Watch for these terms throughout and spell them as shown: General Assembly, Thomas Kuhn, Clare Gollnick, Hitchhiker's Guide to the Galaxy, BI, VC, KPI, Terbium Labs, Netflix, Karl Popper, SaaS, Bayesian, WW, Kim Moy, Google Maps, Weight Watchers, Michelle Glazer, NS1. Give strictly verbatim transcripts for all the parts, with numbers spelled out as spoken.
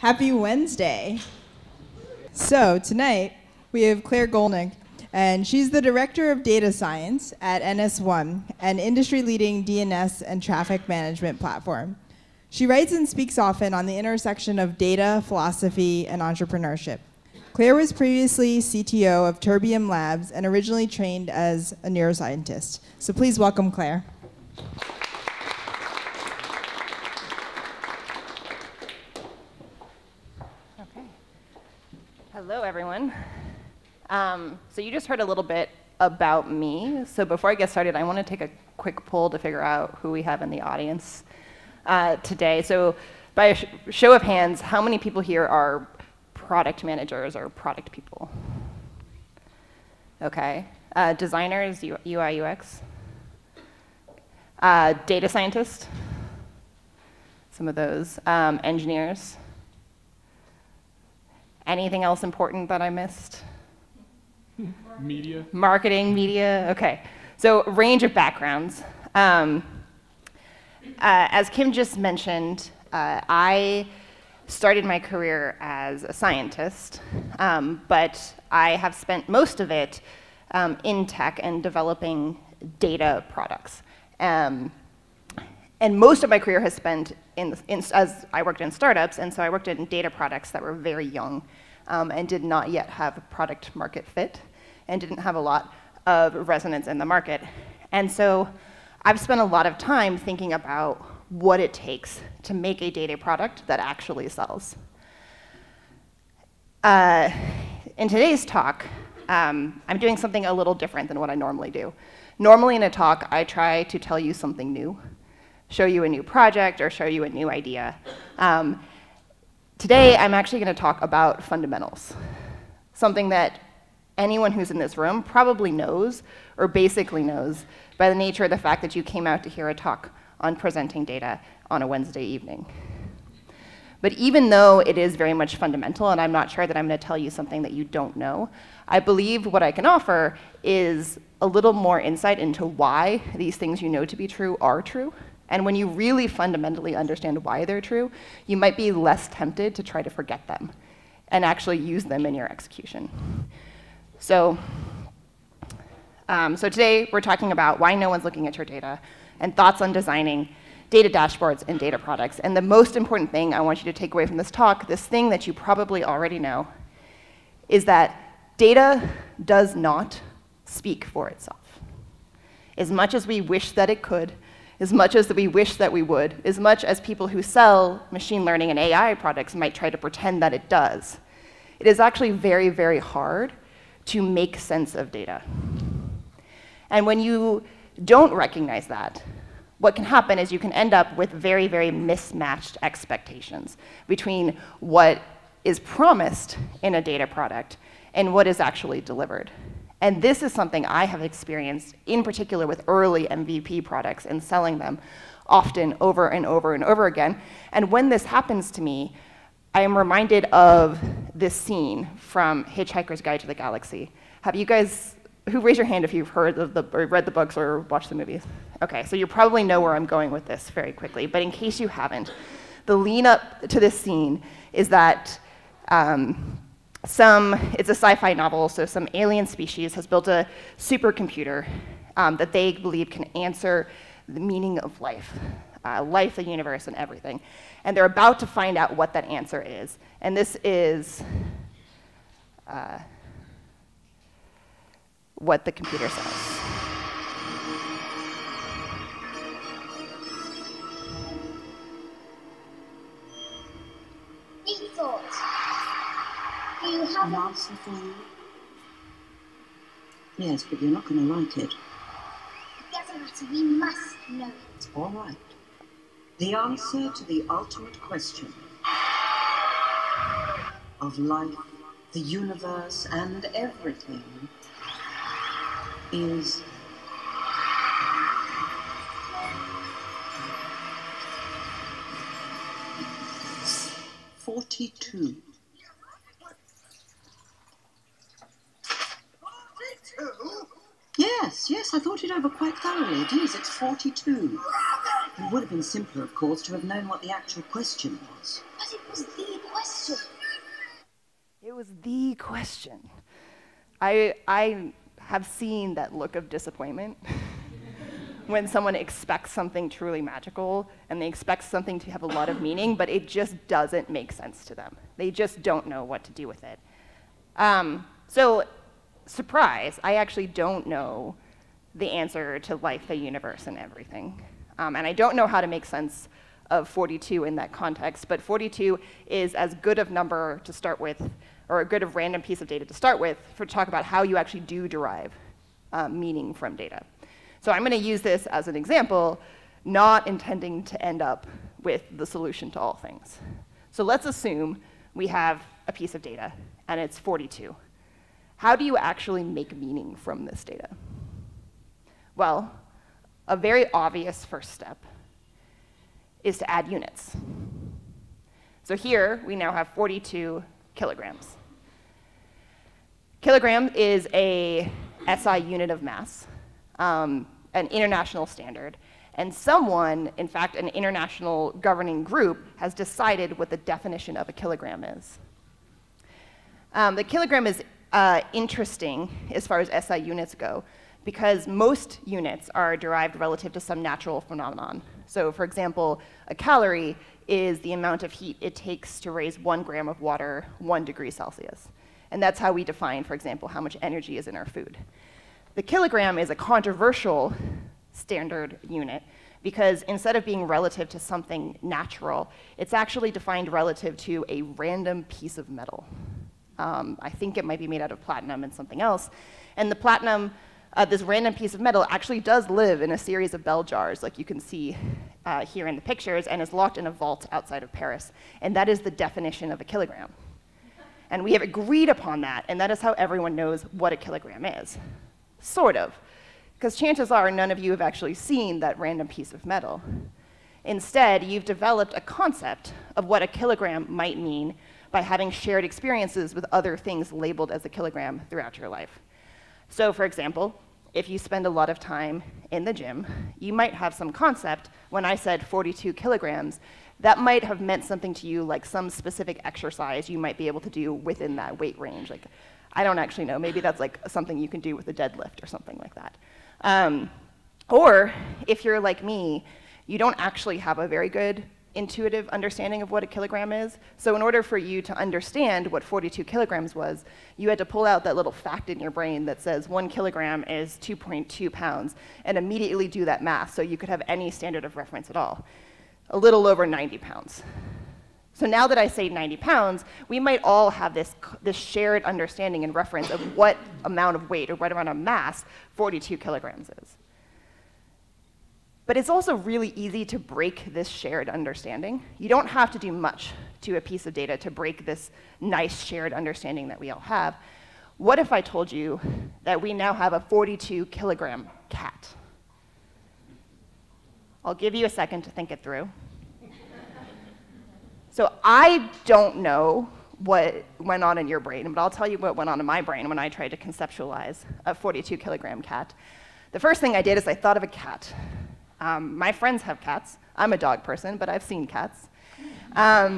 Happy Wednesday. So tonight we have Clare Gollnick, and she's the Director of Data Science at N S one, an industry-leading D N S and traffic management platform. She writes and speaks often on the intersection of data, philosophy, and entrepreneurship. Clare was previously C T O of Terbium Labs and originally trained as a neuroscientist. So please welcome Clare. Okay. Hello, everyone. Um, so you just heard a little bit about me. So before I get started, I want to take a quick poll to figure out who we have in the audience uh, today. So by a sh show of hands, how many people here are product managers or product people? Okay. Uh, designers, U I U X. Uh, data scientists, some of those. Um, engineers. Anything else important that I missed? Media. Marketing, media, okay. So range of backgrounds. Um, uh, as Kim just mentioned, uh, I started my career as a scientist, um, but I have spent most of it um, in tech and developing data products. Um, and most of my career has spent in, the, in, as I worked in startups, and so I worked in data products that were very young. Um, and did not yet have a product market fit, and didn't have a lot of resonance in the market. And so I've spent a lot of time thinking about what it takes to make a data product that actually sells. Uh, in today's talk, um, I'm doing something a little different than what I normally do. Normally in a talk, I try to tell you something new, show you a new project, or show you a new idea. Um, Today, I'm actually going to talk about fundamentals, something that anyone who's in this room probably knows, or basically knows, by the nature of the fact that you came out to hear a talk on presenting data on a Wednesday evening. But even though it is very much fundamental, and I'm not sure that I'm going to tell you something that you don't know, I believe what I can offer is a little more insight into why these things you know to be true are true. And when you really fundamentally understand why they're true, you might be less tempted to try to forget them and actually use them in your execution. So, um, so today we're talking about why no one's looking at your data and thoughts on designing data dashboards and data products. And the most important thing I want you to take away from this talk, this thing that you probably already know, is that data does not speak for itself. As much as we wish that it could, as much as we wish that we would, as much as people who sell machine learning and A I products might try to pretend that it does, it is actually very, very hard to make sense of data. And when you don't recognize that, what can happen is you can end up with very, very mismatched expectations between what is promised in a data product and what is actually delivered. And this is something I have experienced, in particular with early M V P products and selling them often over and over and over again. And when this happens to me, I am reminded of this scene from Hitchhiker's Guide to the Galaxy. Have you guys, who raise your hand if you've heard of the, or read the books or watched the movies? Okay, so you probably know where I'm going with this very quickly, but in case you haven't, the lead up to this scene is that, um, Some, it's a sci-fi novel, so some alien species has built a supercomputer um, that they believe can answer the meaning of life, uh, life, the universe, and everything. And they're about to find out what that answer is. And this is uh, what the computer says. Deep thought. You have an answer for me? Yes, but you're not going to like it. It doesn't matter. We must know it. All right. The answer to the ultimate question of life, the universe, and everything is forty-two. Yes, yes, I thought it over quite thoroughly. It is, it's forty-two. It would have been simpler, of course, to have known what the actual question was. But it was the question. was the question. I, I have seen that look of disappointment when someone expects something truly magical and they expect something to have a lot of meaning, but it just doesn't make sense to them. They just don't know what to do with it. Um, so, surprise, I actually don't know the answer to life, the universe, and everything. Um, and I don't know how to make sense of forty-two in that context, but forty-two is as good of number to start with, or a good of random piece of data to start with, for talk about how you actually do derive uh, meaning from data. So I'm gonna use this as an example, not intending to end up with the solution to all things. So let's assume we have a piece of data, and it's forty-two. How do you actually make meaning from this data? Well, a very obvious first step is to add units. So here, we now have forty-two kilograms. Kilogram is a S I unit of mass, um, an international standard. And someone, in fact, an international governing group, has decided what the definition of a kilogram is. Um, the kilogram is uh, interesting as far as S I units go, because most units are derived relative to some natural phenomenon. So for example, a calorie is the amount of heat it takes to raise one gram of water one degree Celsius. And that's how we define, for example, how much energy is in our food. The kilogram is a controversial standard unit because instead of being relative to something natural, it's actually defined relative to a random piece of metal. Um, I think it might be made out of platinum and something else. And the platinum, Uh, this random piece of metal actually does live in a series of bell jars, like you can see uh, here in the pictures, and is locked in a vault outside of Paris. And that is the definition of a kilogram. And we have agreed upon that, and that is how everyone knows what a kilogram is. Sort of. Because chances are none of you have actually seen that random piece of metal. Instead, you've developed a concept of what a kilogram might mean by having shared experiences with other things labeled as a kilogram throughout your life. So, for example, if you spend a lot of time in the gym, you might have some concept, when I said forty-two kilograms, that might have meant something to you, like some specific exercise you might be able to do within that weight range. Like, I don't actually know, maybe that's like something you can do with a deadlift or something like that. Um, or, if you're like me, you don't actually have a very good intuitive understanding of what a kilogram is. So in order for you to understand what forty-two kilograms was, you had to pull out that little fact in your brain that says one kilogram is two point two pounds and immediately do that math so you could have any standard of reference at all. A little over ninety pounds. So now that I say ninety pounds, we might all have this, this shared understanding and reference of what amount of weight or what amount of mass forty-two kilograms is. But it's also really easy to break this shared understanding. You don't have to do much to a piece of data to break this nice shared understanding that we all have. What if I told you that we now have a forty-two kilogram cat? I'll give you a second to think it through. So I don't know what went on in your brain, but I'll tell you what went on in my brain when I tried to conceptualize a forty-two kilogram cat. The first thing I did is I thought of a cat. Um, my friends have cats. I'm a dog person, but I've seen cats. Um,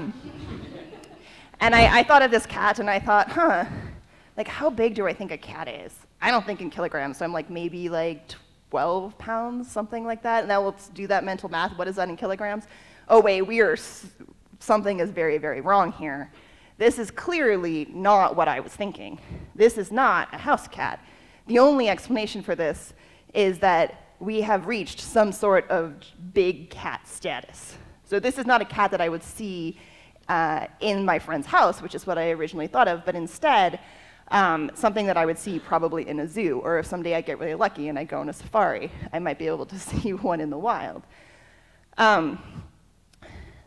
and I, I thought of this cat, and I thought, huh, like how big do I think a cat is? I don't think in kilograms, so I'm like maybe like twelve pounds, something like that. And now we'll do that mental math. What is that in kilograms? Oh wait, we are, s something is very, very wrong here. This is clearly not what I was thinking. This is not a house cat. The only explanation for this is that we have reached some sort of big cat status. So this is not a cat that I would see uh, in my friend's house, which is what I originally thought of, but instead, um, something that I would see probably in a zoo, or if someday I get really lucky and I go on a safari, I might be able to see one in the wild. Um,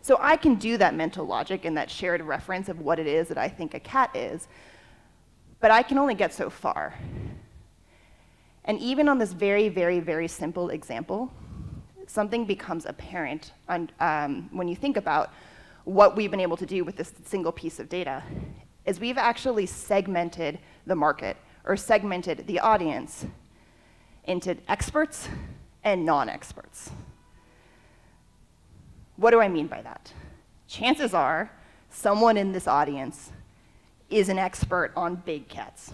so I can do that mental logic and that shared reference of what it is that I think a cat is, but I can only get so far. And even on this very, very, very simple example, something becomes apparent on, um, when you think about what we've been able to do with this single piece of data, is we've actually segmented the market, or segmented the audience, into experts and non-experts. What do I mean by that? Chances are, someone in this audience is an expert on big cats.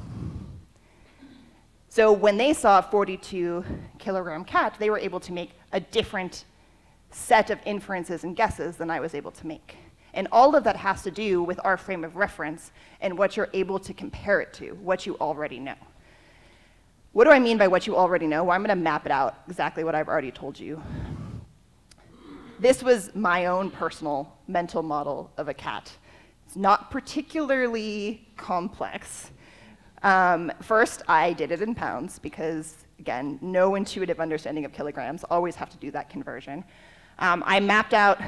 So when they saw a forty-two kilogram cat, they were able to make a different set of inferences and guesses than I was able to make. And all of that has to do with our frame of reference and what you're able to compare it to, what you already know. What do I mean by what you already know? Well, I'm going to map it out exactly what I've already told you. This was my own personal mental model of a cat. It's not particularly complex. Um, first, I did it in pounds because, again, no intuitive understanding of kilograms. Always have to do that conversion. Um, I mapped out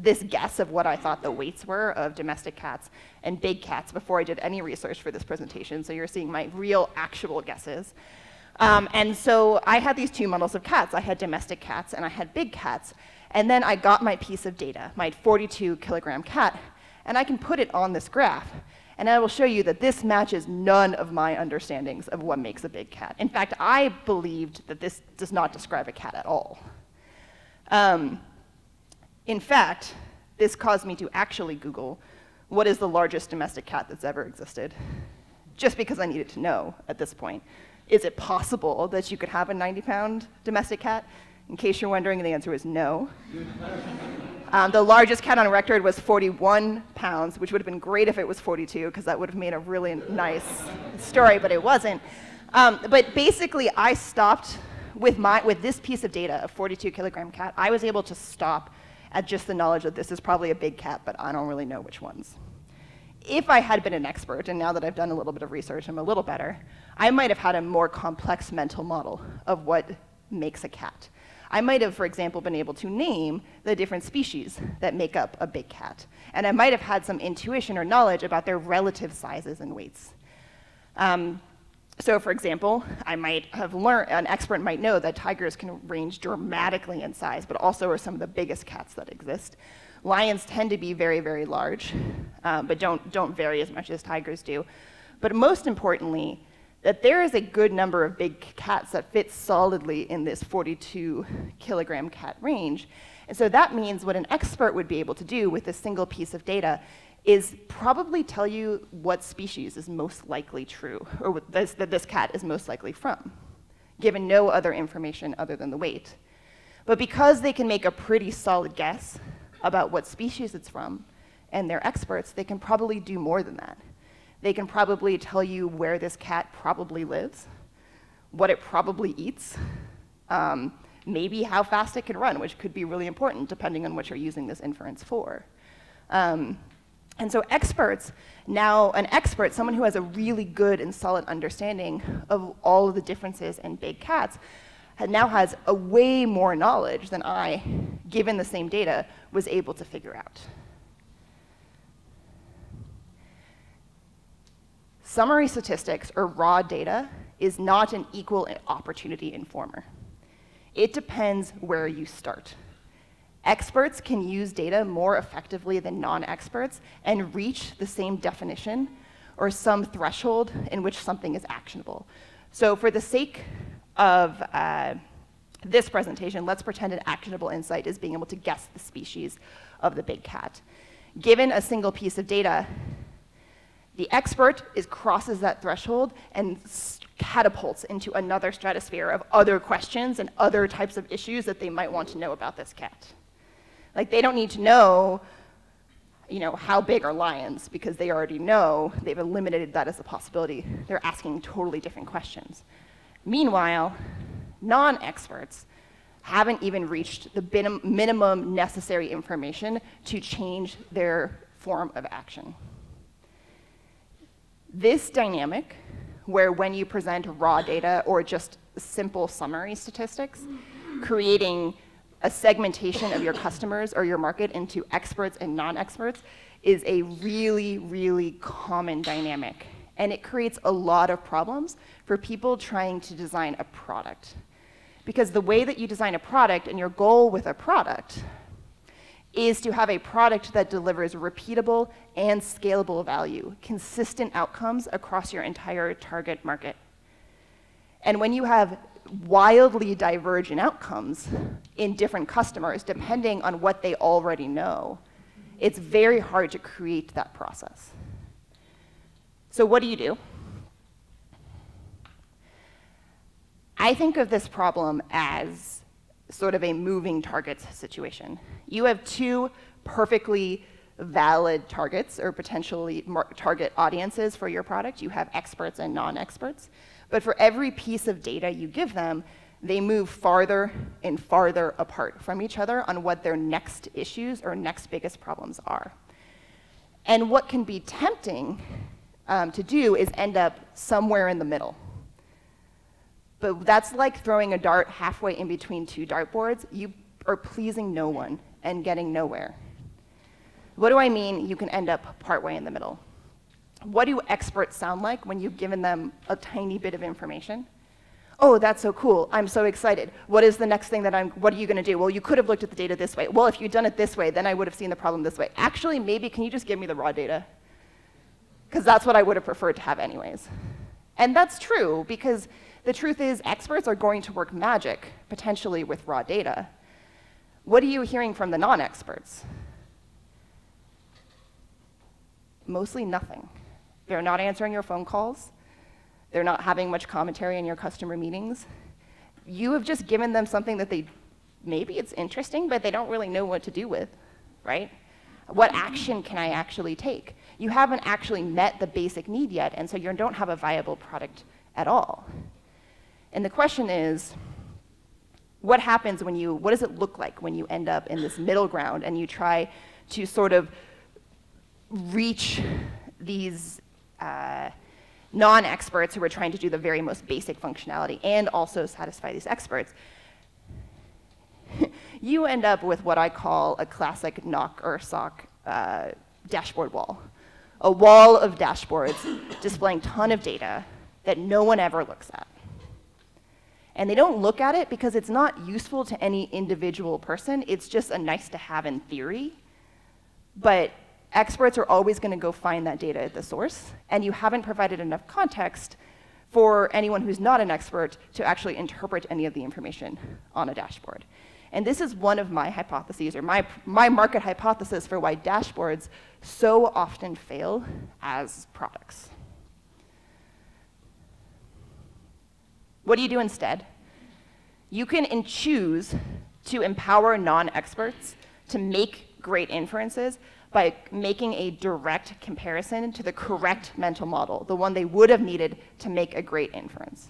this guess of what I thought the weights were of domestic cats and big cats before I did any research for this presentation, so you're seeing my real, actual guesses. Um, and so I had these two models of cats. I had domestic cats and I had big cats. And then I got my piece of data, my forty-two kilogram cat, and I can put it on this graph. And I will show you that this matches none of my understandings of what makes a big cat. In fact, I believed that this does not describe a cat at all. Um, in fact, this caused me to actually Google what is the largest domestic cat that's ever existed, just because I needed to know at this point. Is it possible that you could have a ninety pound domestic cat? In case you're wondering, the answer is no. Um, the largest cat on record was forty-one pounds, which would have been great if it was forty-two, because that would have made a really nice story, but it wasn't. Um, but basically, I stopped with, my, with this piece of data, a forty-two kilogram cat. I was able to stop at just the knowledge that this is probably a big cat, but I don't really know which ones. If I had been an expert, and now that I've done a little bit of research, I'm a little better, I might have had a more complex mental model of what makes a cat. I might have, for example, been able to name the different species that make up a big cat. And I might have had some intuition or knowledge about their relative sizes and weights. Um, so, for example, I might have learned, an expert might know that tigers can range dramatically in size, but also are some of the biggest cats that exist. Lions tend to be very, very large, um, but don't, don't vary as much as tigers do. But most importantly, that there is a good number of big cats that fit solidly in this forty-two kilogram cat range. And so that means what an expert would be able to do with a single piece of data is probably tell you what species is most likely true, or what this, that this cat is most likely from, given no other information other than the weight. But because they can make a pretty solid guess about what species it's from, and they're experts, they can probably do more than that. They can probably tell you where this cat probably lives, what it probably eats, um, maybe how fast it can run, which could be really important depending on what you're using this inference for. Um, and so experts, now an expert, someone who has a really good and solid understanding of all of the differences in big cats, now has a way more knowledge than I, given the same data, was able to figure out. Summary statistics, or raw data, is not an equal opportunity informer. It depends where you start. Experts can use data more effectively than non-experts and reach the same definition or some threshold in which something is actionable. So for the sake of uh, this presentation, let's pretend an actionable insight is being able to guess the species of the big cat. Given a single piece of data, the expert is, crosses that threshold and catapults into another stratosphere of other questions and other types of issues that they might want to know about this cat. Like, they don't need to know, you know, how big are lions, because they already know, they've eliminated that as a possibility. They're asking totally different questions. Meanwhile, non-experts haven't even reached the minimum necessary information to change their form of action. This dynamic, where when you present raw data or just simple summary statistics, creating a segmentation of your customers or your market into experts and non-experts, is a really, really common dynamic. And it creates a lot of problems for people trying to design a product. Because the way that you design a product and your goal with a product is to have a product that delivers repeatable and scalable value, consistent outcomes across your entire target market. And when you have wildly divergent outcomes in different customers, depending on what they already know, it's very hard to create that process. So what do you do? I think of this problem as sort of a moving targets situation. You have two perfectly valid targets or potentially target audiences for your product. You have experts and non-experts. But for every piece of data you give them, they move farther and farther apart from each other on what their next issues or next biggest problems are. And what can be tempting um, to do is end up somewhere in the middle. But that's like throwing a dart halfway in between two dartboards. You are pleasing no one and getting nowhere. What do I mean you can end up partway in the middle? What do experts sound like when you've given them a tiny bit of information? Oh, that's so cool. I'm so excited. What is the next thing that I'm, what are you going to do? Well, you could have looked at the data this way. Well, if you'd done it this way, then I would have seen the problem this way. Actually, maybe can you just give me the raw data? Because that's what I would have preferred to have anyways. And that's true, because the truth is experts are going to work magic, potentially with raw data. What are you hearing from the non-experts? Mostly nothing. They're not answering your phone calls. They're not having much commentary in your customer meetings. You have just given them something that they, maybe it's interesting, but they don't really know what to do with, right? What action can I actually take? You haven't actually met the basic need yet, and so you don't have a viable product at all. And the question is, what happens when you, what does it look like when you end up in this middle ground and you try to sort of reach these uh, non-experts who are trying to do the very most basic functionality and also satisfy these experts? You end up with what I call a classic knock or sock uh, dashboard wall. A wall of dashboards displaying a ton of data that no one ever looks at. And they don't look at it because it's not useful to any individual person. It's just a nice to have in theory. But experts are always going to go find that data at the source, and you haven't provided enough context for anyone who's not an expert to actually interpret any of the information on a dashboard. And this is one of my hypotheses, or my, my market hypothesis for why dashboards so often fail as products. What do you do instead? You can choose to empower non-experts to make great inferences by making a direct comparison to the correct mental model, the one they would have needed to make a great inference.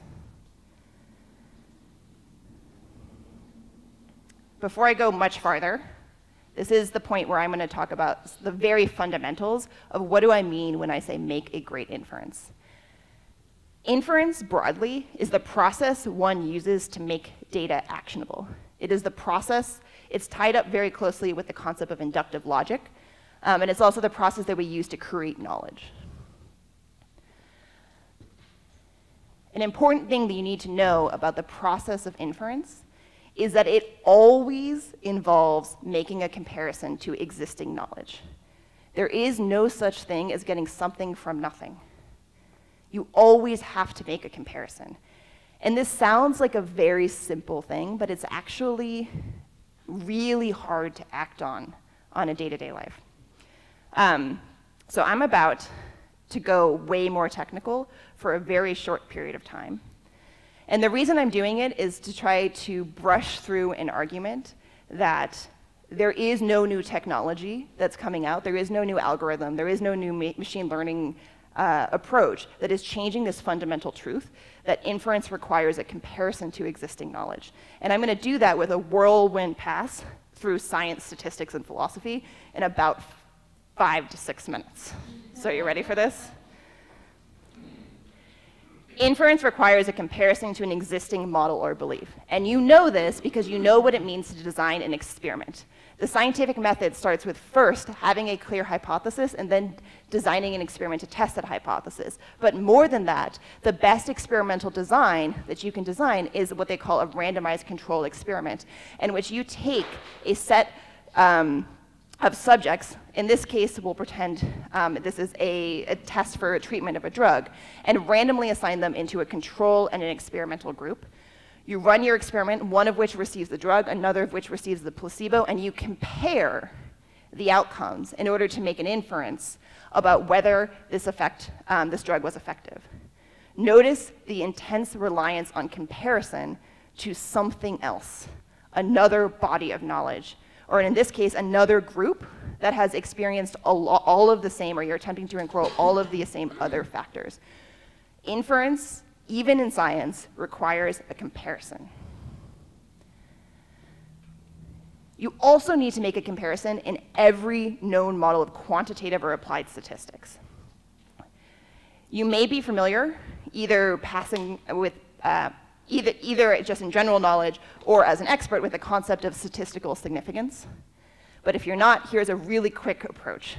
Before I go much farther, this is the point where I'm going to talk about the very fundamentals of what do I mean when I say make a great inference. Inference, broadly, is the process one uses to make data actionable. It is the process, it's tied up very closely with the concept of inductive logic, Um, and it's also the process that we use to create knowledge. An important thing that you need to know about the process of inference is that it always involves making a comparison to existing knowledge. There is no such thing as getting something from nothing. You always have to make a comparison. And this sounds like a very simple thing, but it's actually really hard to act on on a day-to-day life. Um, so I'm about to go way more technical for a very short period of time. And the reason I'm doing it is to try to brush through an argument that there is no new technology that's coming out, there is no new algorithm, there is no new ma machine learning uh, approach that is changing this fundamental truth that inference requires a comparison to existing knowledge. And I'm going to do that with a whirlwind pass through science, statistics, and philosophy in about five to six minutes. So you ready for this? Inference requires a comparison to an existing model or belief. And you know this because you know what it means to design an experiment. The scientific method starts with first having a clear hypothesis and then designing an experiment to test that hypothesis. But more than that, the best experimental design that you can design is what they call a randomized controlled experiment, in which you take a set um, of subjects. In this case, we'll pretend um, this is a, a test for a treatment of a drug, and randomly assign them into a control and an experimental group. You run your experiment, one of which receives the drug, another of which receives the placebo, and you compare the outcomes in order to make an inference about whether this, effect, um, this drug was effective. Notice the intense reliance on comparison to something else, another body of knowledge, or in this case, another group that has experienced all of the same, or you're attempting to encroach all of the same other factors. Inference, even in science, requires a comparison. You also need to make a comparison in every known model of quantitative or applied statistics. You may be familiar, either passing with, uh, either, either just in general knowledge or as an expert, with the concept of statistical significance. But if you're not, here's a really quick approach.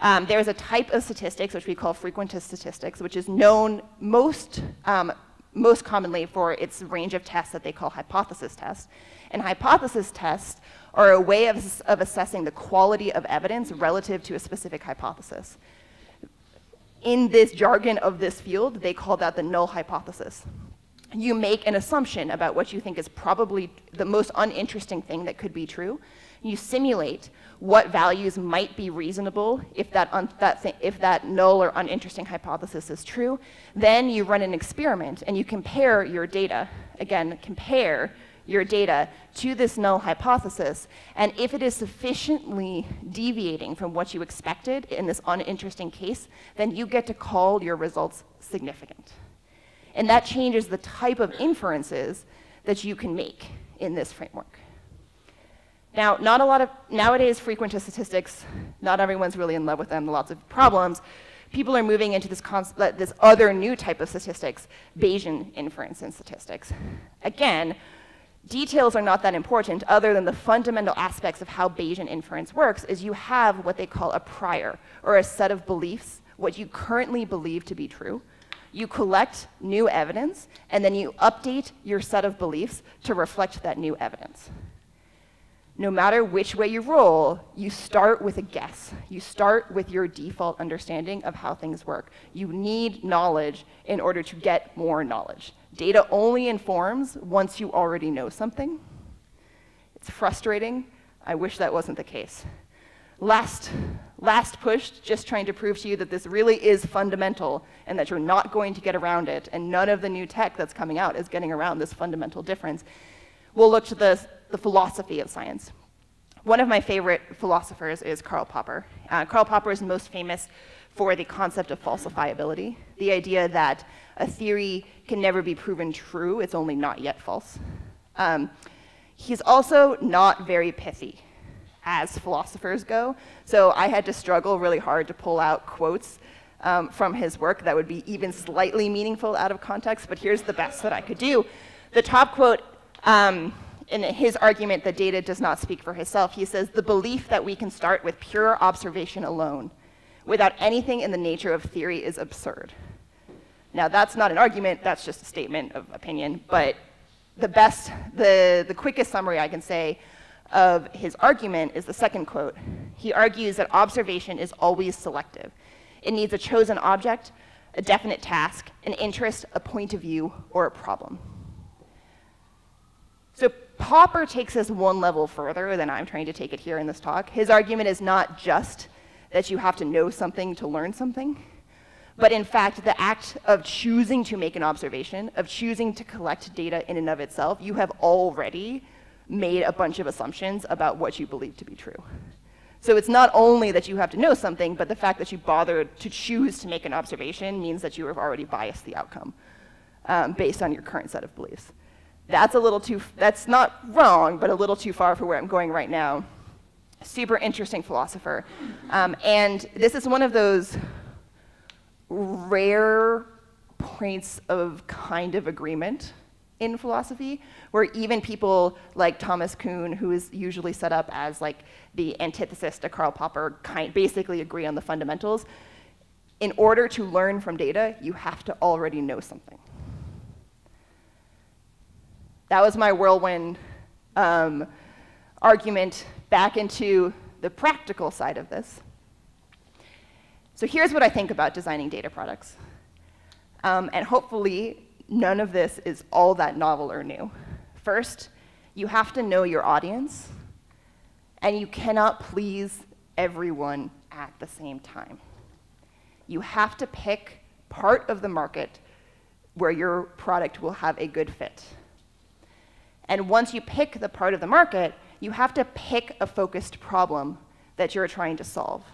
Um, there's a type of statistics which we call frequentist statistics, which is known most, um, most commonly for its range of tests that they call hypothesis tests. And hypothesis tests are a way of, of assessing the quality of evidence relative to a specific hypothesis. In this jargon of this field, they call that the null hypothesis. You make an assumption about what you think is probably the most uninteresting thing that could be true. You simulate what values might be reasonable if that, un that, th if that null or uninteresting hypothesis is true. Then you run an experiment and you compare your data. Again, compare your data to this null hypothesis, and if it is sufficiently deviating from what you expected in this uninteresting case, then you get to call your results significant. And that changes the type of inferences that you can make in this framework. Now, not a lot of, nowadays, frequentist statistics, not everyone's really in love with them, lots of problems. People are moving into this, this other new type of statistics, Bayesian inference in statistics. Again, details are not that important, other than the fundamental aspects of how Bayesian inference works is you have what they call a prior, or a set of beliefs, what you currently believe to be true. You collect new evidence, and then you update your set of beliefs to reflect that new evidence. No matter which way you roll, you start with a guess. You start with your default understanding of how things work. You need knowledge in order to get more knowledge. Data only informs once you already know something. It's frustrating. I wish that wasn't the case. Last, last push, just trying to prove to you that this really is fundamental and that you're not going to get around it, and none of the new tech that's coming out is getting around this fundamental difference. We'll look to the, the philosophy of science. One of my favorite philosophers is Karl Popper. Uh, Karl Popper is most famous for the concept of falsifiability, the idea that a theory can never be proven true, it's only not yet false. Um, he's also not very pithy, as philosophers go, so I had to struggle really hard to pull out quotes um, from his work that would be even slightly meaningful out of context, but here's the best that I could do. The top quote, Um, in his argument, the data does not speak for itself, he says, the belief that we can start with pure observation alone, without anything in the nature of theory, is absurd. Now, that's not an argument, that's just a statement of opinion, but the best, the, the quickest summary I can say of his argument is the second quote. He argues that observation is always selective. It needs a chosen object, a definite task, an interest, a point of view, or a problem. So Popper takes this one level further than I'm trying to take it here in this talk. His argument is not just that you have to know something to learn something, but in fact, the act of choosing to make an observation, of choosing to collect data in and of itself, you have already made a bunch of assumptions about what you believe to be true. So it's not only that you have to know something, but the fact that you bothered to choose to make an observation means that you have already biased the outcome um, based on your current set of beliefs. That's a little too, that's not wrong, but a little too far for where I'm going right now. Super interesting philosopher. Um, and this is one of those rare points of kind of agreement in philosophy, where even people like Thomas Kuhn, who is usually set up as like the antithesis to Karl Popper, kind, basically agree on the fundamentals. In order to learn from data, you have to already know something. That was my whirlwind um, argument back into the practical side of this. So here's what I think about designing data products. Um, and hopefully, none of this is all that novel or new. First, you have to know your audience, and you cannot please everyone at the same time. You have to pick part of the market where your product will have a good fit. And once you pick the part of the market, you have to pick a focused problem that you're trying to solve.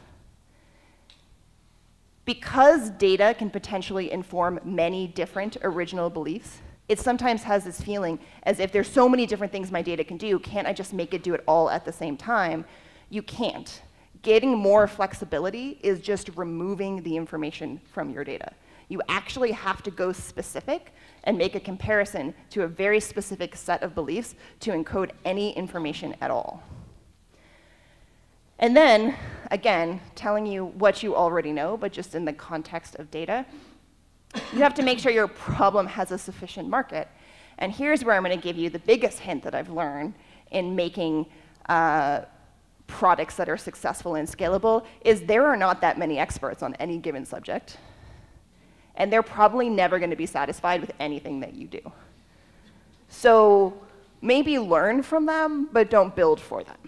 Because data can potentially inform many different original beliefs, it sometimes has this feeling as if there's so many different things my data can do, can't I just make it do it all at the same time? You can't. Getting more flexibility is just removing the information from your data. You actually have to go specific and make a comparison to a very specific set of beliefs to encode any information at all. And then, again, telling you what you already know, but just in the context of data, you have to make sure your problem has a sufficient market. And here's where I'm going to give you the biggest hint that I've learned in making uh, products that are successful and scalable, is there are not that many experts on any given subject. And they're probably never going to be satisfied with anything that you do. So maybe learn from them, but don't build for them.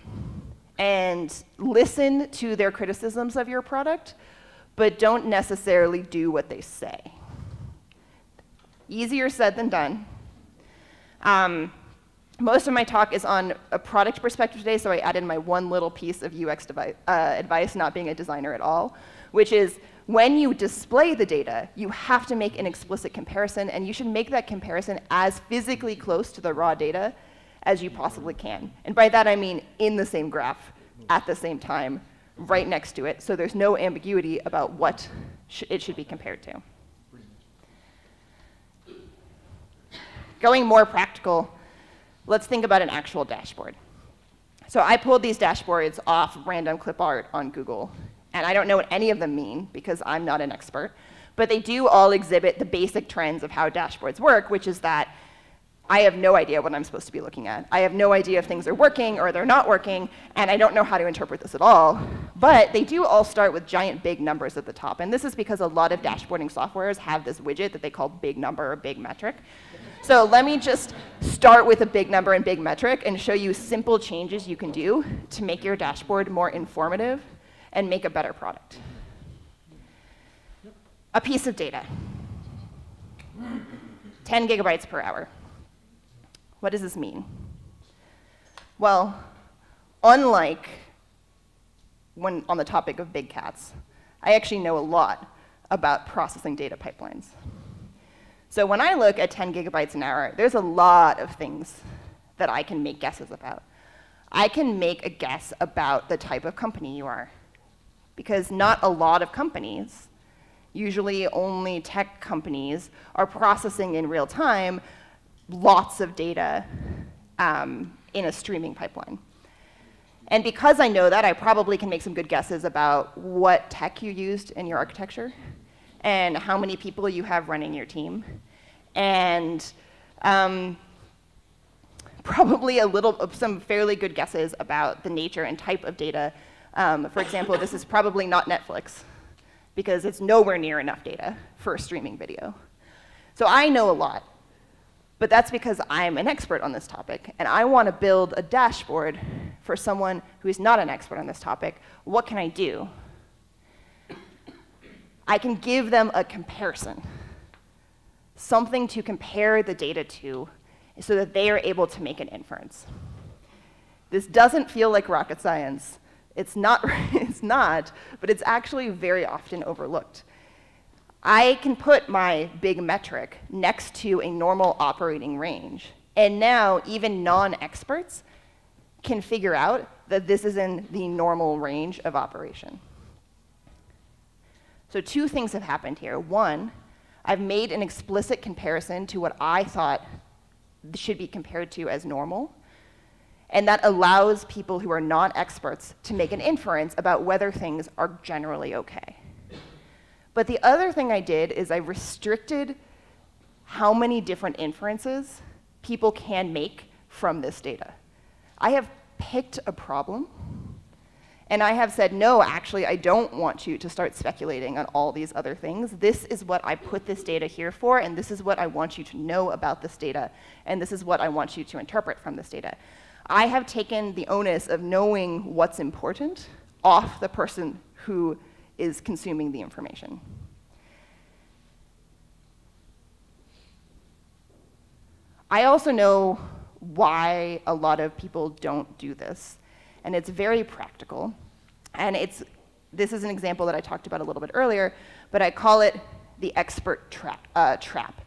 And listen to their criticisms of your product, but don't necessarily do what they say. Easier said than done. Um, most of my talk is on a product perspective today, so I added my one little piece of U X device, uh, advice, not being a designer at all, which is, when you display the data, you have to make an explicit comparison, and you should make that comparison as physically close to the raw data as you possibly can. And by that I mean in the same graph, at the same time, right next to it, so there's no ambiguity about what sh it should be compared to. Going more practical, let's think about an actual dashboard. So I pulled these dashboards off random clip art on Google. And I don't know what any of them mean, because I'm not an expert. But they do all exhibit the basic trends of how dashboards work, which is that I have no idea what I'm supposed to be looking at. I have no idea if things are working or they're not working, and I don't know how to interpret this at all. But they do all start with giant big numbers at the top. And this is because a lot of dashboarding softwares have this widget that they call big number or big metric. So let me just start with a big number and big metric and show you simple changes you can do to make your dashboard more informative and make a better product. A piece of data, ten gigabytes per hour. What does this mean? Well, unlike when on the topic of big cats, I actually know a lot about processing data pipelines. So when I look at ten gigabytes an hour, there's a lot of things that I can make guesses about. I can make a guess about the type of company you are, because not a lot of companies, usually only tech companies, are processing in real time lots of data um, in a streaming pipeline. And because I know that, I probably can make some good guesses about what tech you used in your architecture and how many people you have running your team. And um, probably a little, some fairly good guesses about the nature and type of data. Um, for example, this is probably not Netflix, because it's nowhere near enough data for streaming video. So I know a lot, but that's because I'm an expert on this topic, and I want to build a dashboard for someone who is not an expert on this topic. What can I do? I can give them a comparison, something to compare the data to so that they are able to make an inference. This doesn't feel like rocket science. It's not, it's not, but it's actually very often overlooked. I can put my big metric next to a normal operating range, and now even non-experts can figure out that this is in the normal range of operation. So two things have happened here. One, I've made an explicit comparison to what I thought should be compared to as normal. And that allows people who are not experts to make an inference about whether things are generally okay. But the other thing I did is I restricted how many different inferences people can make from this data. I have picked a problem, and I have said, no, actually, I don't want you to start speculating on all these other things. This is what I put this data here for, and this is what I want you to know about this data, and this is what I want you to interpret from this data. I have taken the onus of knowing what's important off the person who is consuming the information. I also know why a lot of people don't do this, and it's very practical. And it's, this is an example that I talked about a little bit earlier, but I call it the expert tra- uh, trap.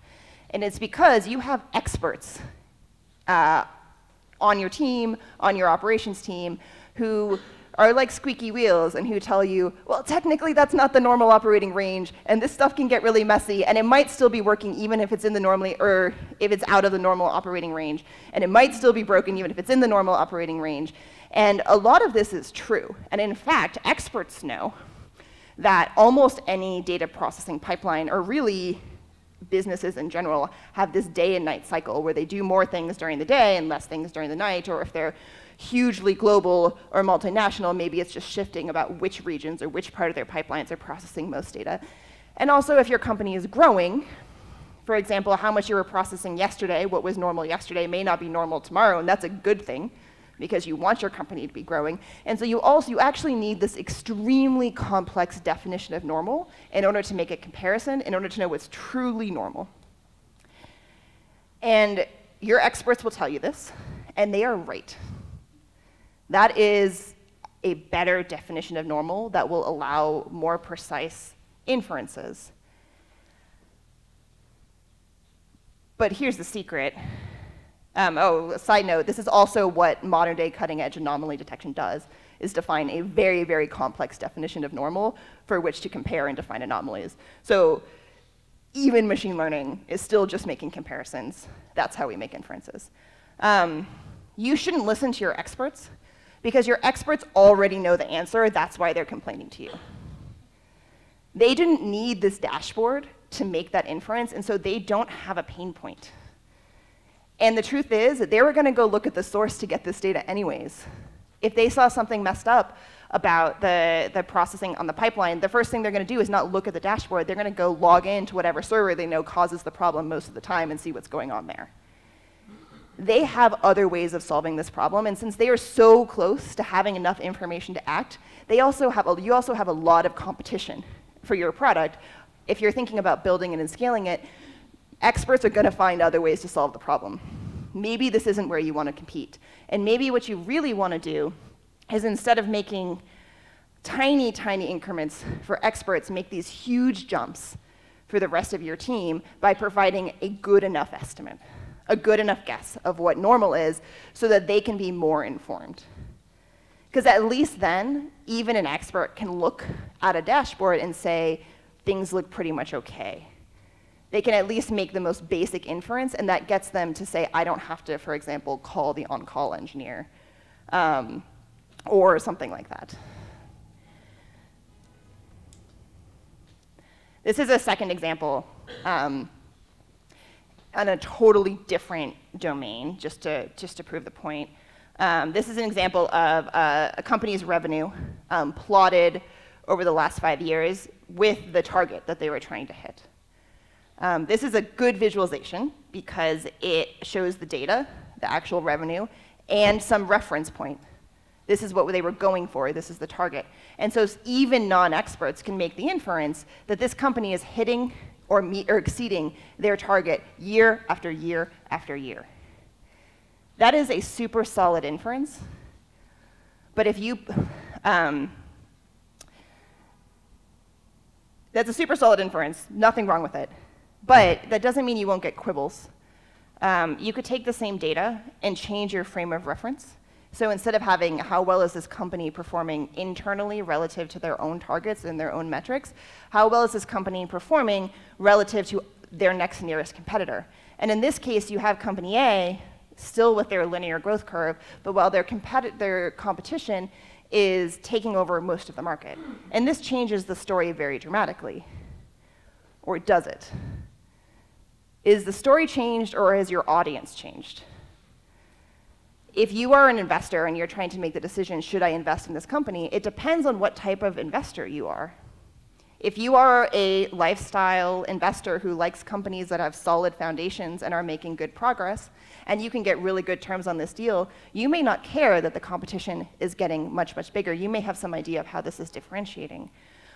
And it's because you have experts uh, on your team, on your operations team, who are like squeaky wheels and who tell you, well, technically that's not the normal operating range, and this stuff can get really messy, and it might still be working even if it's in the normally, or if it's out of the normal operating range, and it might still be broken even if it's in the normal operating range. And a lot of this is true. And in fact, experts know that almost any data processing pipeline, or really businesses in general, have this day and night cycle where they do more things during the day and less things during the night, or if they're hugely global or multinational, maybe it's just shifting about which regions or which part of their pipelines are processing most data. And also, if your company is growing, for example, how much you were processing yesterday, what was normal yesterday may not be normal tomorrow, and that's a good thing, because you want your company to be growing. And so you also, you actually need this extremely complex definition of normal in order to make a comparison, in order to know what's truly normal. And your experts will tell you this, and they are right. That is a better definition of normal that will allow more precise inferences. But here's the secret. Um, oh, side note, this is also what modern-day cutting-edge anomaly detection does, is define a very, very complex definition of normal for which to compare and define anomalies. So even machine learning is still just making comparisons. That's how we make inferences. Um, you shouldn't listen to your experts, because your experts already know the answer. That's why they're complaining to you. They didn't need this dashboard to make that inference, and so they don't have a pain point. And the truth is that they were going to go look at the source to get this data anyways. If they saw something messed up about the, the processing on the pipeline, the first thing they're going to do is not look at the dashboard. They're going to go log in to whatever server they know causes the problem most of the time and see what's going on there. They have other ways of solving this problem, and since they are so close to having enough information to act, they also have a, you also have a lot of competition for your product. If you're thinking about building it and scaling it, experts are going to find other ways to solve the problem. Maybe this isn't where you want to compete. And maybe what you really want to do is, instead of making tiny, tiny increments for experts, make these huge jumps for the rest of your team by providing a good enough estimate, a good enough guess of what normal is, so that they can be more informed. Because at least then, even an expert can look at a dashboard and say, things look pretty much okay. They can at least make the most basic inference, and that gets them to say, I don't have to, for example, call the on-call engineer, um, or something like that. This is a second example um, on a totally different domain, just to, just to prove the point. Um, this is an example of uh, a company's revenue um, plotted over the last five years with the target that they were trying to hit. Um, this is a good visualization because it shows the data, the actual revenue, and some reference point. This is what they were going for. This is the target. And so even non-experts can make the inference that this company is hitting or, meet or exceeding their target year after year after year. That is a super solid inference. But if you... Um, that's a super solid inference. Nothing wrong with it. But that doesn't mean you won't get quibbles. Um, you could take the same data and change your frame of reference. So instead of having how well is this company performing internally relative to their own targets and their own metrics, how well is this company performing relative to their next nearest competitor? And in this case, you have company A still with their linear growth curve, but while their, competi their competition is taking over most of the market. And this changes the story very dramatically. Or does it? Is the story changed, or has your audience changed? If you are an investor and you're trying to make the decision, should I invest in this company, it depends on what type of investor you are. If you are a lifestyle investor who likes companies that have solid foundations and are making good progress, and you can get really good terms on this deal, you may not care that the competition is getting much, much bigger. You may have some idea of how this is differentiating.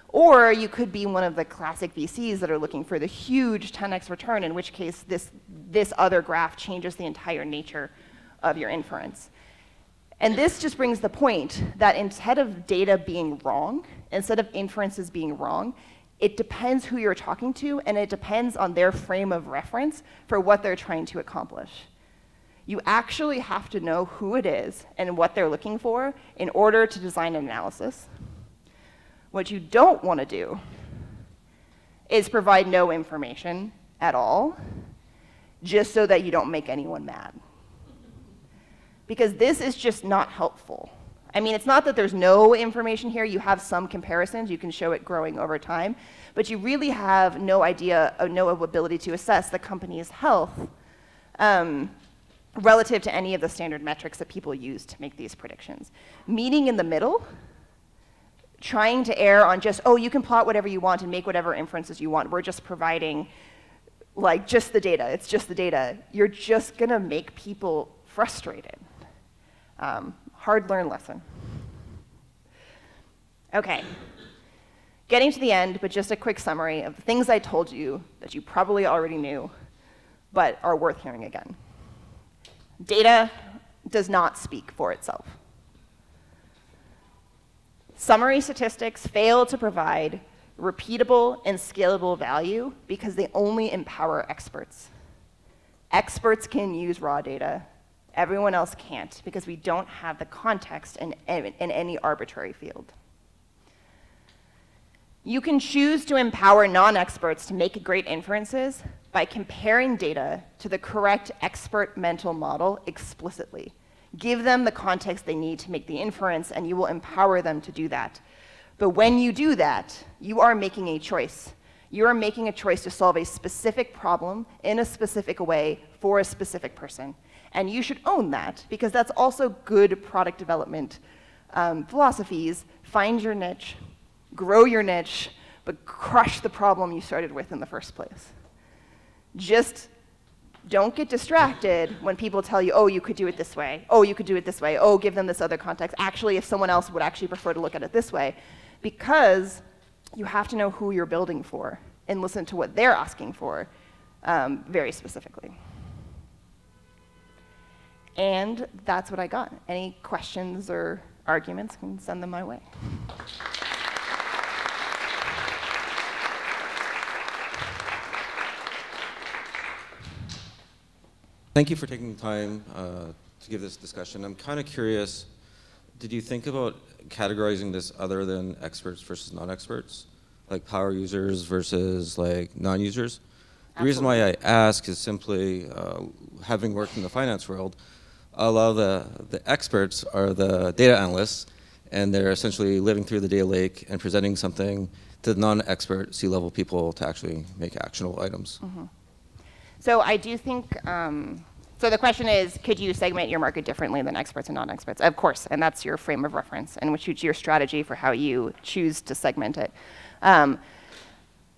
Or you could be one of the classic V Cs that are looking for the huge ten X return, in which case this, this other graph changes the entire nature of your inference. And this just brings the point that instead of data being wrong, instead of inferences being wrong, it depends who you're talking to, and it depends on their frame of reference for what they're trying to accomplish. You actually have to know who it is and what they're looking for in order to design an analysis. What you don't want to do is provide no information at all, just so that you don't make anyone mad. Because this is just not helpful. I mean, it's not that there's no information here. You have some comparisons. You can show it growing over time. But you really have no idea, no ability to assess the company's health um, relative to any of the standard metrics that people use to make these predictions. Meeting in the middle, trying to err on just, oh, you can plot whatever you want and make whatever inferences you want. We're just providing, like, just the data. It's just the data. You're just going to make people frustrated. Um, Hard-learned lesson. Okay, getting to the end, but just a quick summary of the things I told you that you probably already knew, but are worth hearing again. Data does not speak for itself. Summary statistics fail to provide repeatable and scalable value because they only empower experts. Experts can use raw data. Everyone else can't, because we don't have the context in, in, in any arbitrary field. You can choose to empower non-experts to make great inferences by comparing data to the correct expert mental model explicitly. Give them the context they need to make the inference, and you will empower them to do that. But when you do that, you are making a choice. You are making a choice to solve a specific problem in a specific way for a specific person. And you should own that, because that's also good product development um, philosophies. Find your niche, grow your niche, but crush the problem you started with in the first place. Just don't get distracted when people tell you, oh, you could do it this way. Oh, you could do it this way. Oh, give them this other context. Actually, if someone else would actually prefer to look at it this way, because you have to know who you're building for and listen to what they're asking for um, very specifically. And that's what I got. Any questions or arguments, can send them my way. Thank you for taking the time uh, to give this discussion. I'm kind of curious, did you think about categorizing this other than experts versus non-experts? Like power users versus like non-users? The reason why I ask is simply, uh, having worked in the finance world, a lot of the, the experts are the data analysts, and they're essentially living through the data lake and presenting something to the non-expert C-level people to actually make actionable items. Mm-hmm. So I do think, um, so the question is, could you segment your market differently than experts and non-experts? Of course, and that's your frame of reference, and which is your strategy for how you choose to segment it. Um,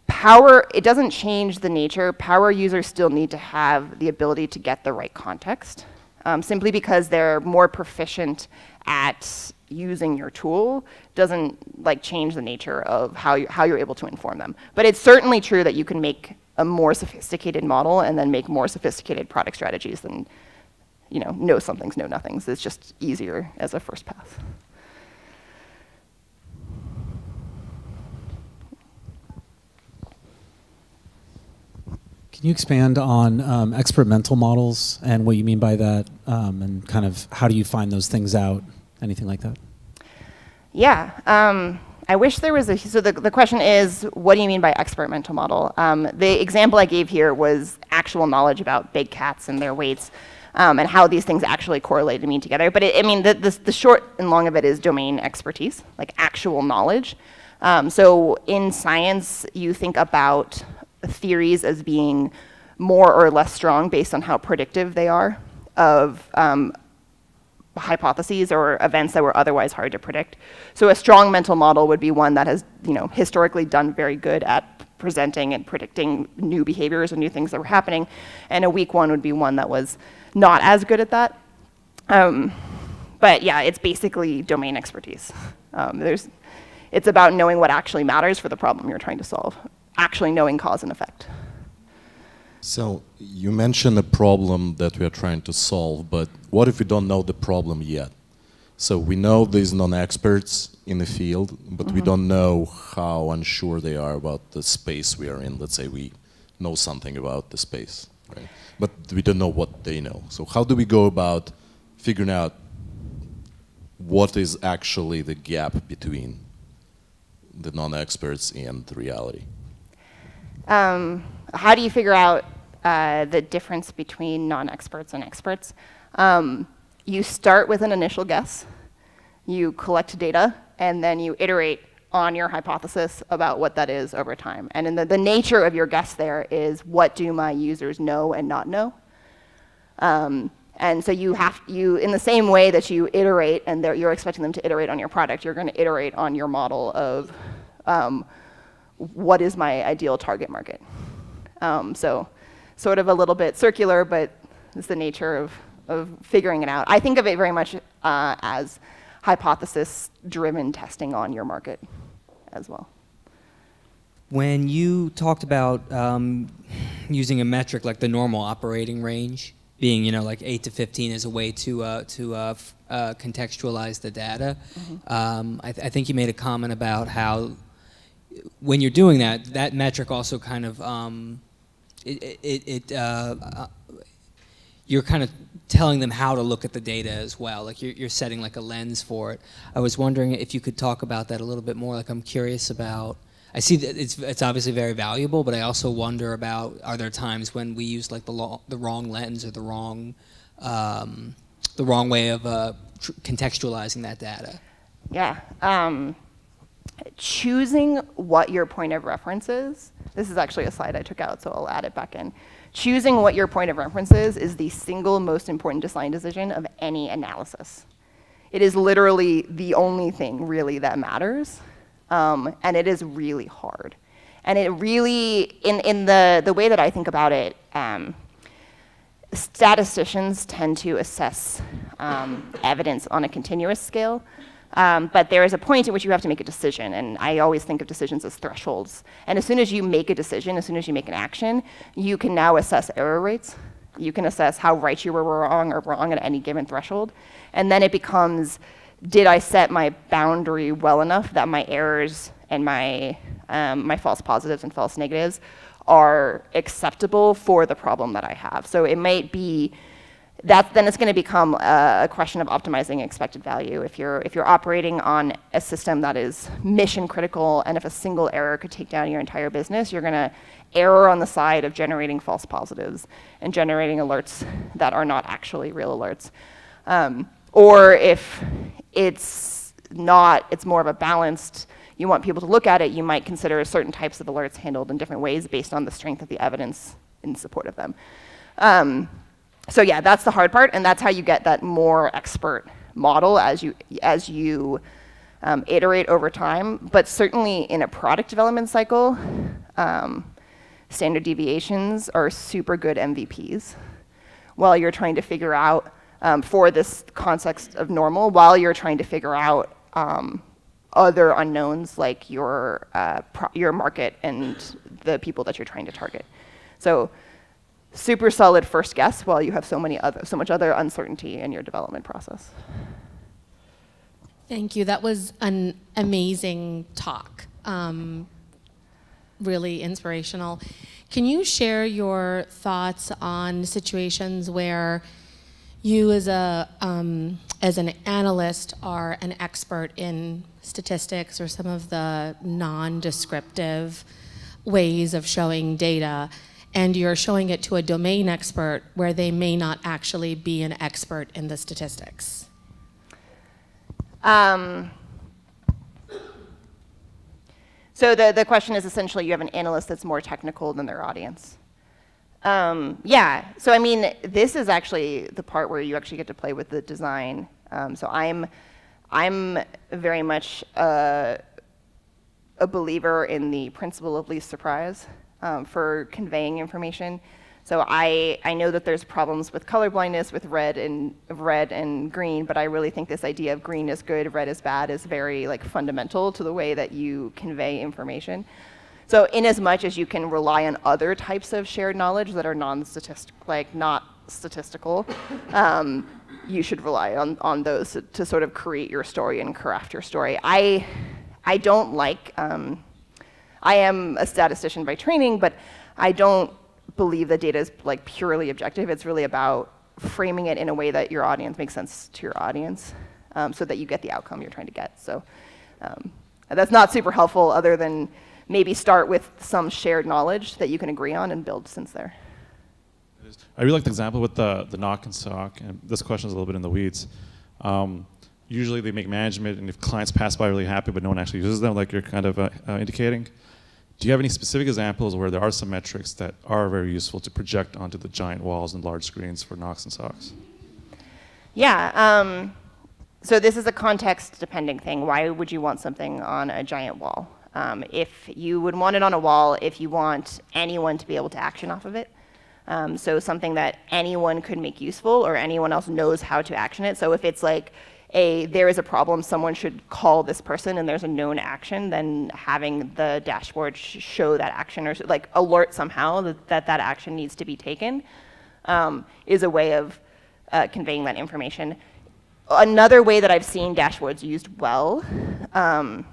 Power, it doesn't change the nature. Power users still need to have the ability to get the right context, um, simply because they're more proficient at using your tool doesn't like change the nature of how, you, how you're able to inform them. But it's certainly true that you can make a more sophisticated model and then make more sophisticated product strategies than, you know, know somethings, know nothings. It's just easier as a first pass. Can you expand on um, expert mental models and what you mean by that, um, and kind of how do you find those things out, anything like that? Yeah, um, I wish there was a, so the, the question is, what do you mean by expert mental model? Um, the example I gave here was actual knowledge about big cats and their weights um, and how these things actually correlate and mean together. But it, I mean, the, the, the short and long of it is domain expertise, like actual knowledge. Um, so in science, you think about theories as being more or less strong based on how predictive they are of um, hypotheses or events that were otherwise hard to predict. So a strong mental model would be one that has, you know, historically done very good at presenting and predicting new behaviors and new things that were happening, and a weak one would be one that was not as good at that. Um, but yeah, it's basically domain expertise. Um, there's, it's about knowing what actually matters for the problem you're trying to solve, actually knowing cause and effect. So you mentioned a problem that we are trying to solve, but what if we don't know the problem yet? So we know these non-experts in the field, but mm-hmm. we don't know how unsure they are about the space we are in. Let's say we know something about the space, right? But we don't know what they know. So how do we go about figuring out what is actually the gap between the non-experts and reality? Um, how do you figure out uh, the difference between non-experts and experts? Um, you start with an initial guess, you collect data, and then you iterate on your hypothesis about what that is over time. And in the, the nature of your guess there is, what do my users know and not know? Um, and so you have, you, in the same way that you iterate and you're expecting them to iterate on your product, you're going to iterate on your model of um, what is my ideal target market. Um, so sort of a little bit circular, but it's the nature of, of figuring it out. I think of it very much uh, as hypothesis-driven testing on your market as well. When you talked about um, using a metric like the normal operating range, being, you know, like eight to fifteen as a way to, uh, to uh, f uh, contextualize the data, mm-hmm. um, I, th I think you made a comment about how when you're doing that, that metric also kind of, um, it, it, it uh, uh, you're kind of telling them how to look at the data as well. Like you're, you're setting like a lens for it. I was wondering if you could talk about that a little bit more. Like I'm curious about, I see that it's, it's obviously very valuable, but I also wonder about, are there times when we use like the, lo the wrong lens or the wrong, um, the wrong way of uh, tr contextualizing that data? Yeah. Um Choosing what your point of reference is, this is actually a slide I took out, so I'll add it back in. Choosing what your point of reference is is the single most important design decision of any analysis. It is literally the only thing really that matters, um, and it is really hard. And it really, in, in the, the way that I think about it, um, statisticians tend to assess um, evidence on a continuous scale. Um, but there is a point at which you have to make a decision, and I always think of decisions as thresholds. And as soon as you make a decision, as soon as you make an action, you can now assess error rates. You can assess how right you were wrong or wrong at any given threshold. And then it becomes, did I set my boundary well enough that my errors and my, um, my false positives and false negatives are acceptable for the problem that I have? So it might be That, then it's going to become a, a question of optimizing expected value. If you're, if you're operating on a system that is mission critical, and if a single error could take down your entire business, you're going to err on the side of generating false positives and generating alerts that are not actually real alerts. Um, or if it's not, it's more of a balanced, you want people to look at it, you might consider certain types of alerts handled in different ways based on the strength of the evidence in support of them. Um, So yeah, that's the hard part, and that's how you get that more expert model as you, as you um, iterate over time. But certainly in a product development cycle, um, standard deviations are super good M V Ps while you're trying to figure out, um, for this context of normal, while you're trying to figure out um, other unknowns like your, uh, pro your market and the people that you're trying to target. So, super solid first guess while you have so many other, so much other uncertainty in your development process. Thank you. That was an amazing talk. Um, really inspirational. Can you share your thoughts on situations where you as a um, as an analyst are an expert in statistics or some of the non-descriptive ways of showing data, and you're showing it to a domain expert where they may not actually be an expert in the statistics? Um, so the, the question is essentially you have an analyst that's more technical than their audience. Um, yeah, so I mean, this is actually the part where you actually get to play with the design Um, so I'm, I'm very much uh, a believer in the principle of least surprise um, for conveying information. So I, I know that there's problems with colorblindness with red and red and green, but I really think this idea of green is good, red is bad is very like fundamental to the way that you convey information. So in as much as you can rely on other types of shared knowledge that are non-statistical, like not statistical, um, you should rely on, on those to, to sort of create your story and craft your story. I, I don't like, um, I am a statistician by training, but I don't believe that data is like purely objective. It's really about framing it in a way that your audience makes sense to your audience, um, so that you get the outcome you're trying to get. So um, that's not super helpful, other than maybe start with some shared knowledge that you can agree on and build since there. I really like the example with the, the knock and sock, and this question is a little bit in the weeds. Um, usually they make management, and if clients pass by really happy, but no one actually uses them, like you're kind of uh, uh, indicating. Do you have any specific examples where there are some metrics that are very useful to project onto the giant walls and large screens for knocks and socks? Yeah, um, so this is a context-dependent thing. Why would you want something on a giant wall? Um, if you would want it on a wall, if you want anyone to be able to action off of it. Um, so something that anyone could make useful, or anyone else knows how to action it. So if it's like, a, there is a problem, someone should call this person, and there's a known action, then having the dashboard sh show that action, or like alert somehow that that, that action needs to be taken, um, is a way of uh, conveying that information. Another way that I've seen dashboards used well, um,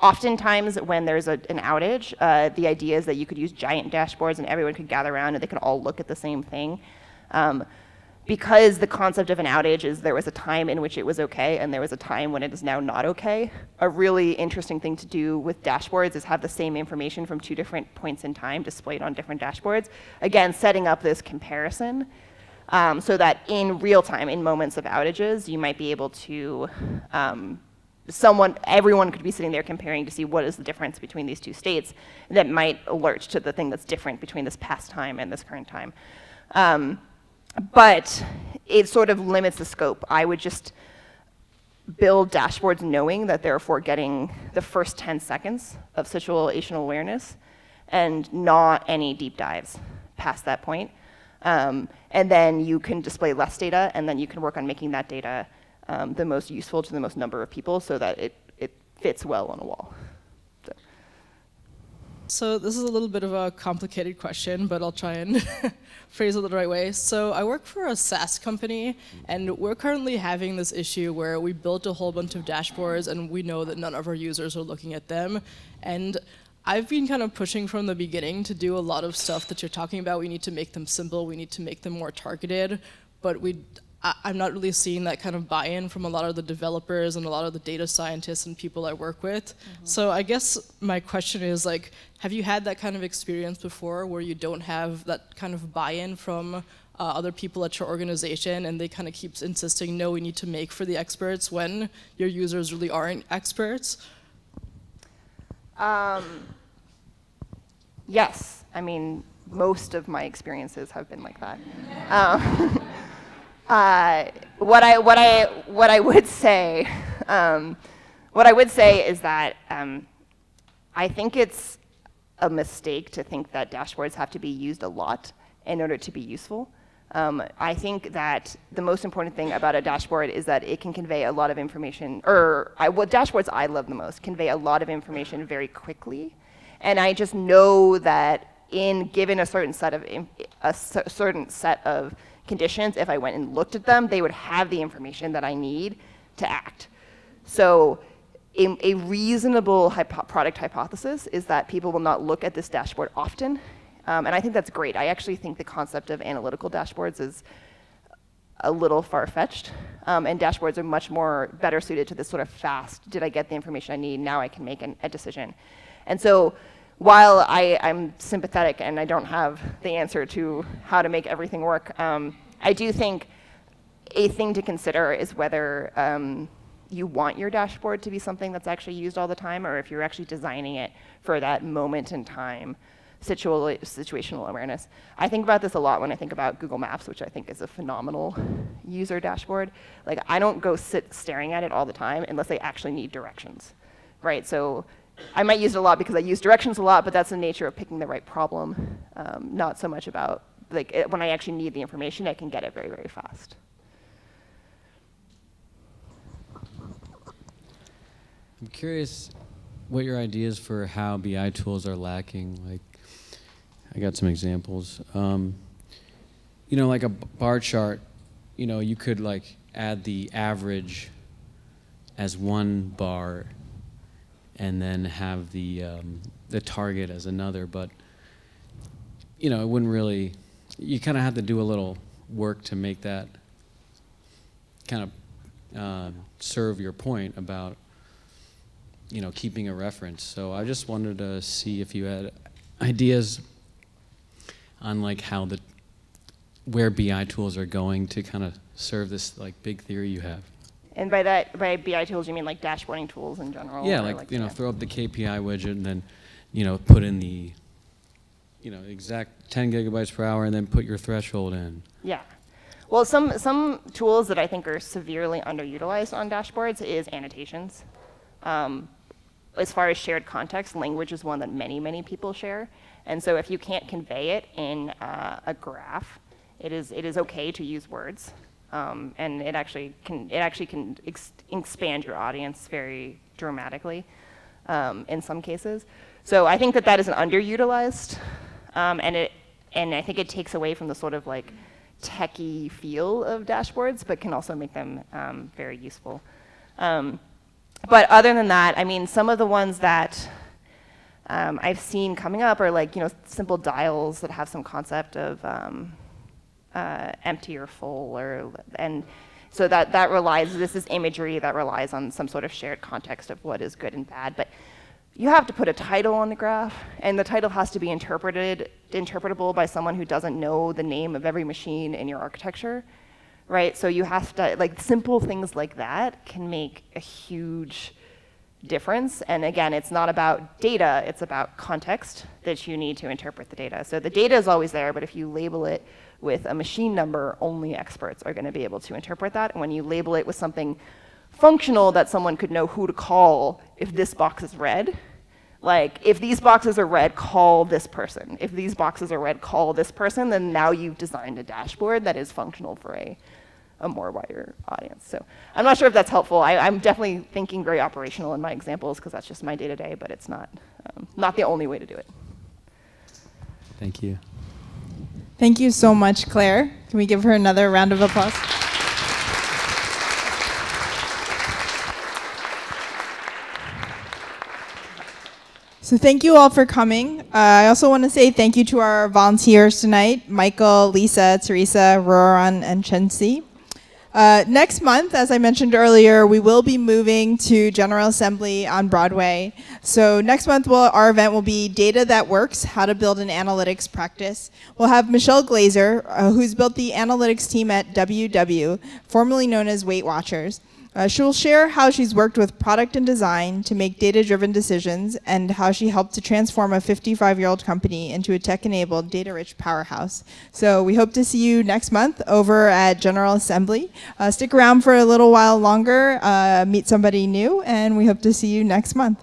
oftentimes when there's a, an outage, uh, the idea is that you could use giant dashboards and everyone could gather around and they could all look at the same thing. Um, Because the concept of an outage is there was a time in which it was okay and there was a time when it is now not okay, a really interesting thing to do with dashboards is have the same information from two different points in time displayed on different dashboards. Again, setting up this comparison um, so that in real time, in moments of outages, you might be able to, um, someone, everyone could be sitting there comparing to see what is the difference between these two states that might alert to the thing that's different between this past time and this current time. Um, But it sort of limits the scope. I would just build dashboards knowing that they're forgetting the first ten seconds of situational awareness and not any deep dives past that point. Um, and then you can display less data, and then you can work on making that data um, the most useful to the most number of people so that it, it fits well on a wall. So. So this is a little bit of a complicated question, but I'll try and phrase it the right way. So I work for a SaaS company, and we're currently having this issue where we built a whole bunch of dashboards, and we know that none of our users are looking at them. And I've been kind of pushing from the beginning to do a lot of stuff that you're talking about. We need to make them simple. We need to make them more targeted. But we, I, I'm not really seeing that kind of buy-in from a lot of the developers and a lot of the data scientists and people I work with. Mm-hmm. So I guess my question is, like, have you had that kind of experience before where you don't have that kind of buy-in from uh, other people at your organization, and they kind of keep insisting, no, we need to make for the experts when your users really aren't experts? Um, yes. I mean, most of my experiences have been like that. Um, uh, what, I, what, I, what I would say, um, what I would say is that um, I think it's a mistake to think that dashboards have to be used a lot in order to be useful. Um, I think that the most important thing about a dashboard is that it can convey a lot of information, or I, what dashboards I love the most convey a lot of information very quickly. And I just know that in given a certain set of a certain set of conditions, if I went and looked at them, they would have the information that I need to act. So. A, a reasonable hypo product hypothesis is that people will not look at this dashboard often, um, and I think that's great. I actually think the concept of analytical dashboards is a little far-fetched, um, and dashboards are much more better suited to this sort of fast, did I get the information I need, now I can make an, a decision. And so while I, I'm sympathetic and I don't have the answer to how to make everything work, um, I do think a thing to consider is whether um, you want your dashboard to be something that's actually used all the time, or if you're actually designing it for that moment in time. situa situational awareness. I think about this a lot when I think about Google Maps, which I think is a phenomenal user dashboard. Like, I don't go sit staring at it all the time unless I actually need directions, right? So I might use it a lot because I use directions a lot, but that's the nature of picking the right problem, um, not so much about, like, it, when I actually need the information, I can get it very, very fast. I'm curious what your ideas for how B I tools are lacking. Like, I got some examples. Um, you know, like a bar chart, you know, you could like add the average as one bar and then have the, um, the target as another, but you know, it wouldn't really, you kind of have to do a little work to make that kind of uh, serve your point about, you know, keeping a reference. So I just wanted to see if you had ideas on like how the, where B I tools are going to kind of serve this like big theory you have. And by that, by B I tools, you mean like dashboarding tools in general? Yeah, like, like you know, yeah. throw up the K P I widget and then, you know, put in the, you know, exact ten gigabytes per hour and then put your threshold in. Yeah. Well, some, some tools that I think are severely underutilized on dashboards is annotations. Um, as far as shared context, language is one that many, many people share. And so if you can't convey it in uh, a graph, it is, it is okay to use words. Um, and it actually can, it actually can ex expand your audience very dramatically um, in some cases. So I think that that is an underutilized, um, and, it, and I think it takes away from the sort of like techie feel of dashboards, but can also make them um, very useful. Um, But other than that, I mean, some of the ones that um, I've seen coming up are like, you know, simple dials that have some concept of um, uh, empty or full, or, and so that, that relies, this is imagery that relies on some sort of shared context of what is good and bad. But you have to put a title on the graph, and the title has to be interpreted, interpretable by someone who doesn't know the name of every machine in your architecture. Right, so you have to, like, simple things like that can make a huge difference. And again, it's not about data, it's about context that you need to interpret the data. So the data is always there, but if you label it with a machine number, only experts are going to be able to interpret that. And when you label it with something functional that someone could know who to call if this box is red, like, if these boxes are red, call this person. If these boxes are red, call this person, then now you've designed a dashboard that is functional for a, a more wider audience. So I'm not sure if that's helpful. I, I'm definitely thinking very operational in my examples because that's just my day-to-day, but it's not, um, not the only way to do it. Thank you. Thank you so much, Claire. Can we give her another round of applause? So thank you all for coming. Uh, I also want to say thank you to our volunteers tonight, Michael, Lisa, Teresa, Roran, and Chensi. Uh, next month, as I mentioned earlier, we will be moving to General Assembly on Broadway. So next month, we'll, our event will be Data That Works, How to Build an Analytics Practice. We'll have Michelle Glazer, uh, who's built the analytics team at W W, formerly known as Weight Watchers. Uh, she'll share how she's worked with product and design to make data-driven decisions and how she helped to transform a fifty-five-year-old company into a tech-enabled, data-rich powerhouse. So we hope to see you next month over at General Assembly. Uh, stick around for a little while longer, uh, meet somebody new, and we hope to see you next month.